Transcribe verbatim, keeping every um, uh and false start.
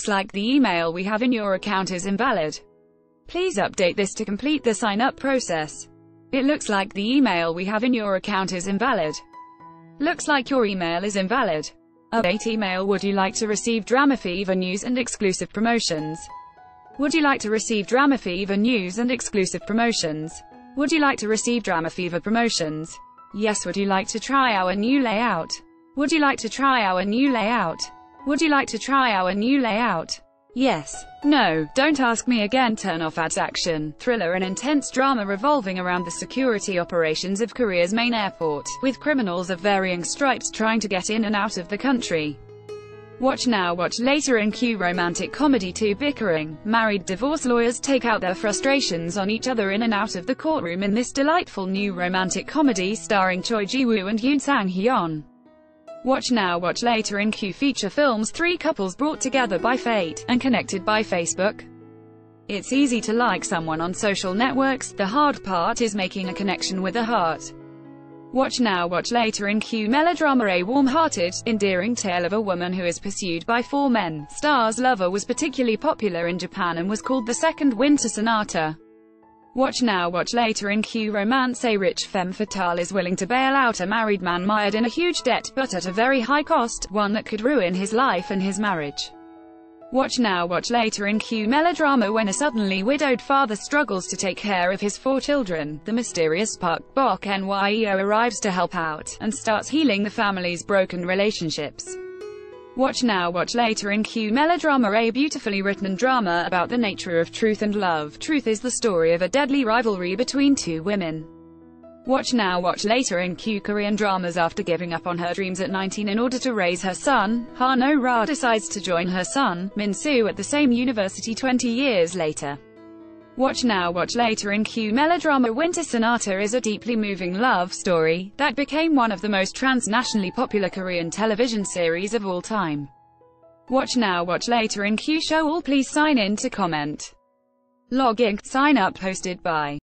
looks like the email we have in your account is invalid. Please update this to complete the sign-up process. It looks like the email we have in your account is invalid. Looks like your email is invalid. Update email. Would you like to receive Drama Fever news and exclusive promotions? Would you like to receive Drama Fever news and exclusive promotions? Would you like to receive Drama Fever promotions? Yes. Would you like to try our new layout? Would you like to try our new layout? Would you like to try our new layout? Yes. No, don't ask me again. Turn off. Ads. Action, thriller and intense drama revolving around the security operations of Korea's main airport, with criminals of varying stripes trying to get in and out of the country. Watch now, watch later in Q. Romantic comedy. Two bickering, married divorce lawyers take out their frustrations on each other in and out of the courtroom in this delightful new romantic comedy starring Choi Ji-woo and Yoon Sang-hyun. Watch now, watch later in Q. Feature films. Three couples brought together by fate, and connected by Facebook. It's easy to like someone on social networks, the hard part is making a connection with a heart. Watch now, watch later in Q. Melodrama. A warm-hearted, endearing tale of a woman who is pursued by four men. Star's lover was particularly popular in Japan and was called the second Winter Sonata. Watch now, watch later in Q. Romance. A rich femme fatale is willing to bail out a married man mired in a huge debt, but at a very high cost, one that could ruin his life and his marriage. Watch now, watch later in Q. Melodrama. When a suddenly widowed father struggles to take care of his four children, the mysterious Park Bok Nyeo arrives to help out, and starts healing the family's broken relationships. Watch now, watch later in Q. Melodrama. A beautifully written drama about the nature of truth and love. Truth is the story of a deadly rivalry between two women. Watch now, watch later in Q. Korean dramas. After giving up on her dreams at nineteen in order to raise her son, Han O Ra decides to join her son, Min Soo, at the same university twenty years later. Watch now, watch later in Q. Melodrama. Winter Sonata is a deeply moving love story that became one of the most transnationally popular Korean television series of all time. Watch now, watch later in Q. Show all. Please sign in to comment. Log in, sign up. Hosted by